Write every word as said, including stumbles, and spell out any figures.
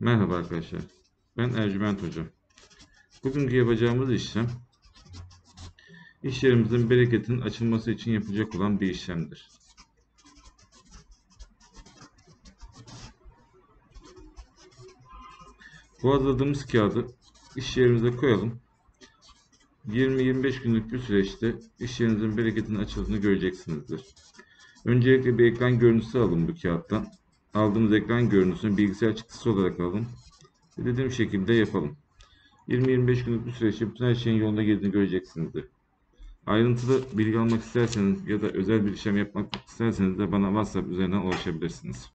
Merhaba arkadaşlar, ben Ercüment Hoca. Bugünkü yapacağımız işlem, iş yerimizin bereketinin açılması için yapılacak olan bir işlemdir. Boğazladığımız kağıdı iş yerimize koyalım. yirmi yirmi beş günlük bir süreçte iş yerinizin bereketinin açıldığını göreceksinizdir. Öncelikle bir ekran görüntüsü alın bu kağıttan. Aldığımız ekran görüntüsünü bilgisayar çıktısı olarak alın. Ve dediğim şekilde yapalım. yirmi yirmi beş günlük bir süreçte bütün her şeyin yolunda girdiğini göreceksinizdir. Ayrıntılı bilgi almak isterseniz ya da özel bir işlem yapmak isterseniz de bana WhatsApp üzerinden ulaşabilirsiniz.